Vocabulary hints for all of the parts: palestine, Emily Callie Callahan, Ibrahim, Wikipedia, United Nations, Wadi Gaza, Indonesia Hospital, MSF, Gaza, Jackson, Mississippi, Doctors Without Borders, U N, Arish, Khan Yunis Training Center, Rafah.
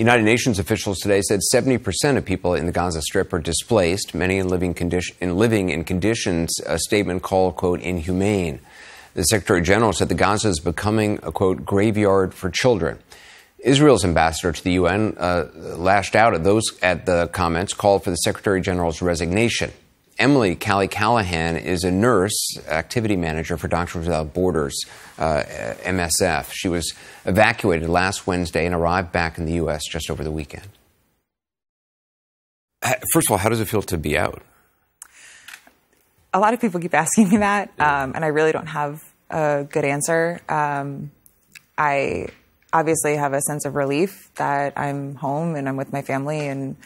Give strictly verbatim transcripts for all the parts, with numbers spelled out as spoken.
United Nations officials today said seventy percent of people in the Gaza Strip are displaced, many in living, condition, in living in conditions a statement called, quote, inhumane. The Secretary General said the Gaza is becoming a, quote, graveyard for children. Israel's ambassador to the U N uh, lashed out at those at the comments, called for the Secretary General's resignation. Emily Callie Callahan is a nurse, activity manager for Doctors Without Borders, uh, M S F. She was evacuated last Wednesday and arrived back in the U S just over the weekend. First of all, how does it feel to be out? A lot of people keep asking me that, yeah. um, and I really don't have a good answer. Um, I obviously have a sense of relief that I'm home and I'm with my family and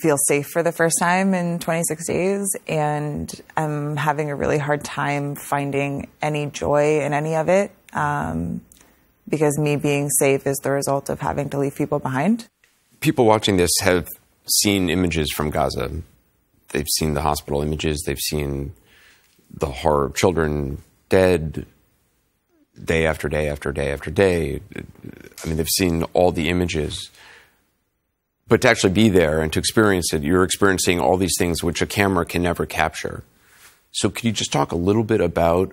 feel safe for the first time in twenty-six days, and I'm having a really hard time finding any joy in any of it, um, because me being safe is the result of having to leave people behind. People watching this have seen images from Gaza. They've seen the hospital images. They've seen the horror of children dead day after day after day after day. I mean, they've seen all the images. But to actually be there and to experience it, you're experiencing all these things which a camera can never capture. So could you just talk a little bit about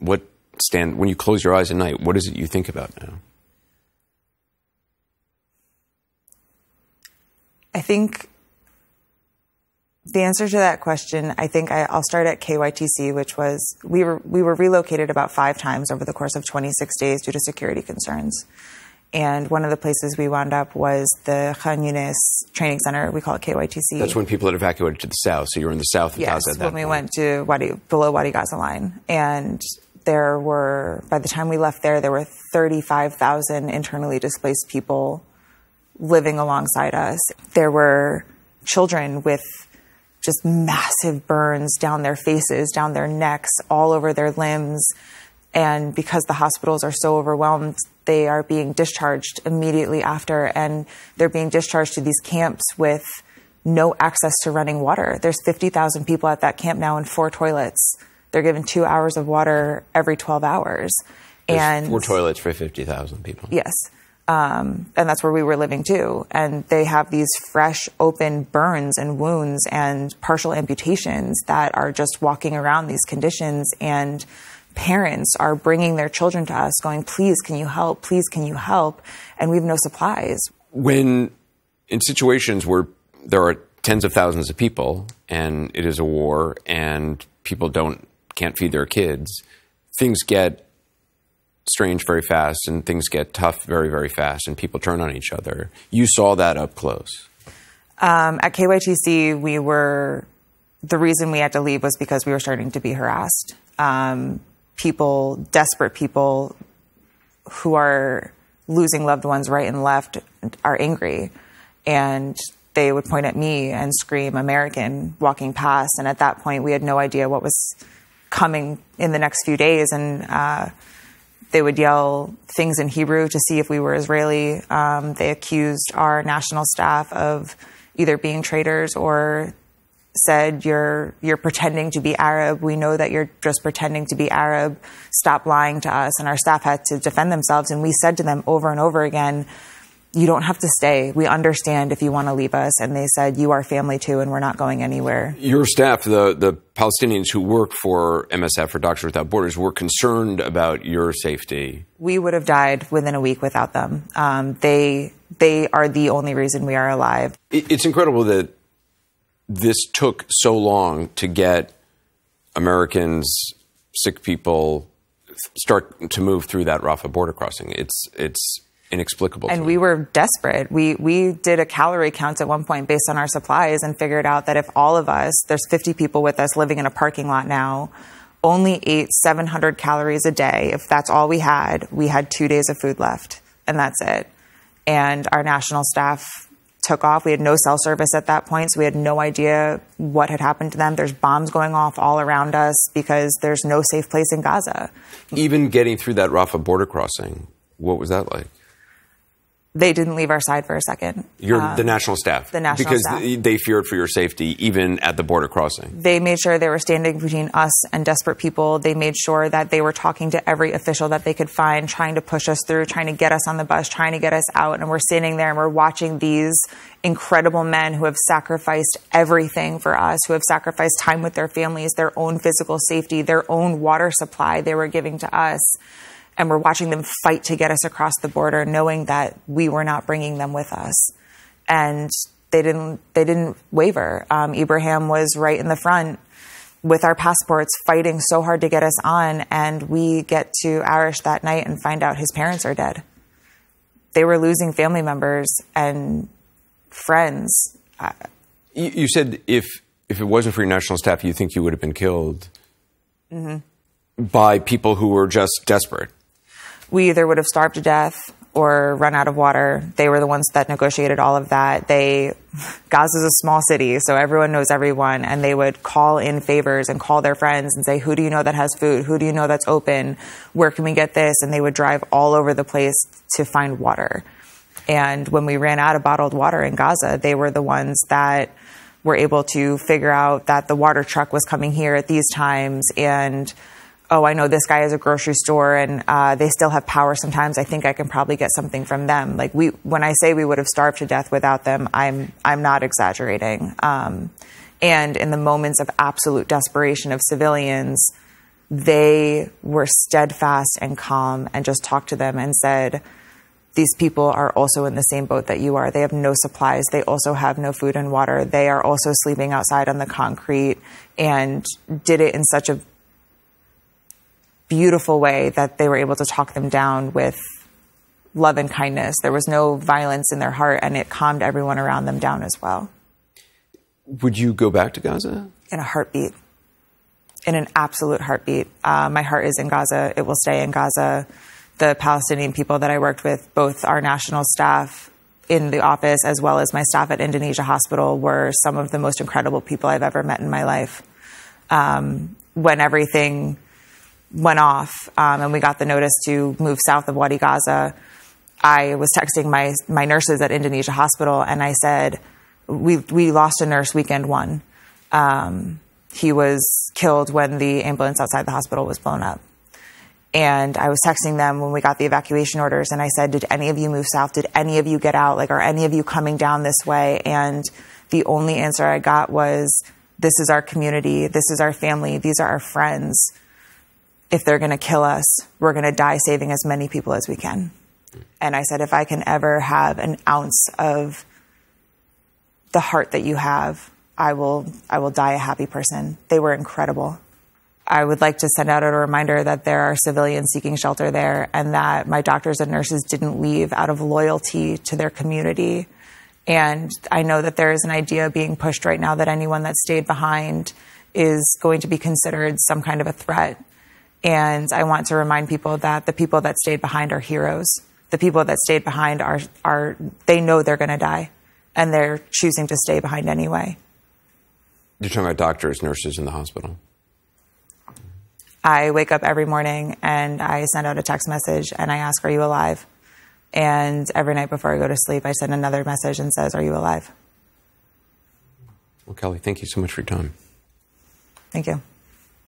what stand when you close your eyes at night, what is it you think about now? I think the answer to that question, I think I, I'll start at K Y T C, which was we were, we were relocated about five times over the course of twenty-six days due to security concerns. And one of the places we wound up was the Khan Yunis Training Center. We call it K Y T C. That's when people had evacuated to the south. So you were in the south of Gaza at that point. Yes, when we went to Wadi, below Wadi Gaza line. And there were, by the time we left there, there were thirty-five thousand internally displaced people living alongside us. There were children with just massive burns down their faces, down their necks, all over their limbs. And because the hospitals are so overwhelmed, they are being discharged immediately after, and they're being discharged to these camps with no access to running water. There's fifty thousand people at that camp now and four toilets. They're given two hours of water every twelve hours. There's and four toilets for fifty thousand people. Yes. Um, and that's where we were living too. And they have these fresh, open burns and wounds and partial amputations that are just walking around these conditions, and parents are bringing their children to us going, please, can you help? Please, can you help? And we have no supplies. When in situations where there are tens of thousands of people and it is a war and people don't can't feed their kids, things get strange very fast and things get tough very, very fast, and people turn on each other. You saw that up close. Um, at K Y T C, we were, the reason we had to leave was because we were starting to be harassed. Um, people, desperate people who are losing loved ones right and left are angry, and they would point at me and scream American walking past. And at that point we had no idea what was coming in the next few days. And, uh, they would yell things in Hebrew to see if we were Israeli. Um, they accused our national staff of either being traitors or said, you're, you're pretending to be Arab. We know that you're just pretending to be Arab. Stop lying to us. And our staff had to defend themselves. And we said to them over and over again, you don't have to stay. We understand if you want to leave us. And they said, you are family too, and we're not going anywhere. Your staff, the, the Palestinians who work for M S F, for Doctors Without Borders, were concerned about your safety. We would have died within a week without them. Um, they, they are the only reason we are alive. It, it's incredible that this took so long to get Americans, sick people, start to move through that Rafah border crossing. It's it's inexplicable. And we were desperate. We we did a calorie count at one point based on our supplies and figured out that if all of us, there's fifty people with us living in a parking lot now, only ate seven hundred calories a day. If that's all we had, we had two days of food left, and that's it. And our national staff took off. We had no cell service at that point, so we had no idea what had happened to them. There's bombs going off all around us because there's no safe place in Gaza. Even getting through that Rafah border crossing, what was that like? They didn't leave our side for a second. You're um, the national staff. The national because staff. Because they feared for your safety, even at the border crossing. They made sure they were standing between us and desperate people. They made sure that they were talking to every official that they could find, trying to push us through, trying to get us on the bus, trying to get us out. And we're standing there and we're watching these incredible men who have sacrificed everything for us, who have sacrificed time with their families, their own physical safety, their own water supply they were giving to us. And we're watching them fight to get us across the border, knowing that we were not bringing them with us. And they didn't, they didn't waver. Um, Ibrahim was right in the front with our passports, fighting so hard to get us on. And we get to Arish that night and find out his parents are dead. They were losing family members and friends. You said if, if it wasn't for your national staff, you think you would have been killed. Mm-hmm. By people who were just desperate. We either would have starved to death or run out of water. They were the ones that negotiated all of that. They, Gaza's a small city, so everyone knows everyone, and they would call in favors and call their friends and say, who do you know that has food? Who do you know that's open? Where can we get this? And they would drive all over the place to find water. And when we ran out of bottled water in Gaza, they were the ones that were able to figure out that the water truck was coming here at these times, and oh, I know this guy has a grocery store and uh, they still have power sometimes. I think I can probably get something from them. Like we, when I say we would have starved to death without them, I'm, I'm not exaggerating. Um, and in the moments of absolute desperation of civilians, they were steadfast and calm and just talked to them and said, these people are also in the same boat that you are. They have no supplies. They also have no food and water. They are also sleeping outside on the concrete, and did it in such a beautiful way that they were able to talk them down with love and kindness. There was no violence in their heart, and it calmed everyone around them down as well. Would you go back to Gaza? In a heartbeat. In an absolute heartbeat. Uh, my heart is in Gaza. It will stay in Gaza. The Palestinian people that I worked with, both our national staff in the office as well as my staff at Indonesia Hospital, were some of the most incredible people I've ever met in my life. Um, when everything went off um, and we got the notice to move south of Wadi Gaza, I was texting my, my nurses at Indonesia Hospital, and I said, we, we lost a nurse weekend one. Um, he was killed when the ambulance outside the hospital was blown up. And I was texting them when we got the evacuation orders, and I said, did any of you move south? Did any of you get out? Like, are any of you coming down this way? And the only answer I got was, this is our community. This is our family. These are our friends. If they're going to kill us, we're going to die saving as many people as we can. And I said, if I can ever have an ounce of the heart that you have, I will, I will die a happy person. They were incredible. I would like to send out a reminder that there are civilians seeking shelter there, and that my doctors and nurses didn't leave out of loyalty to their community. And I know that there is an idea being pushed right now that anyone that stayed behind is going to be considered some kind of a threat. And I want to remind people that the people that stayed behind are heroes. The people that stayed behind are, are they know they're going to die, and they're choosing to stay behind anyway. You're talking about doctors, nurses in the hospital. I wake up every morning and I send out a text message and I ask, are you alive? And every night before I go to sleep, I send another message and says, are you alive? Well, Callie, thank you so much for your time. Thank you.